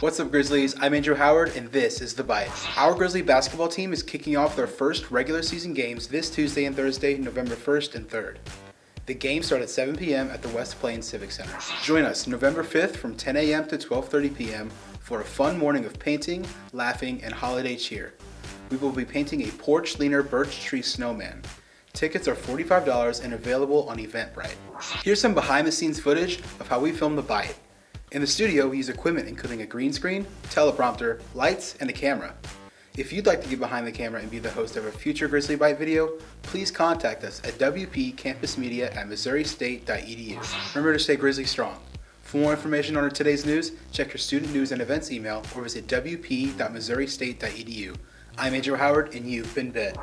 What's up, Grizzlies? I'm Andrew Howard, and this is The Bite. Our Grizzly basketball team is kicking off their first regular season games this Tuesday and Thursday, November 1st and 3rd. The games start at 7 p.m. at the West Plains Civic Center. Join us November 5th from 10 a.m. to 12:30 p.m. for a fun morning of painting, laughing, and holiday cheer. We will be painting a porch leaner birch tree snowman. Tickets are $45 and available on Eventbrite. Here's some behind the scenes footage of how we filmed The Bite. In the studio, we use equipment including a green screen, teleprompter, lights, and a camera. If you'd like to get behind the camera and be the host of a future Grizzly Bite video, please contact us at wpcampusmedia@missouristate.edu. Remember to stay Grizzly strong. For more information on today's news, check your student news and events email or visit wp.missouristate.edu. I'm Andrew Howard, and you've been bit.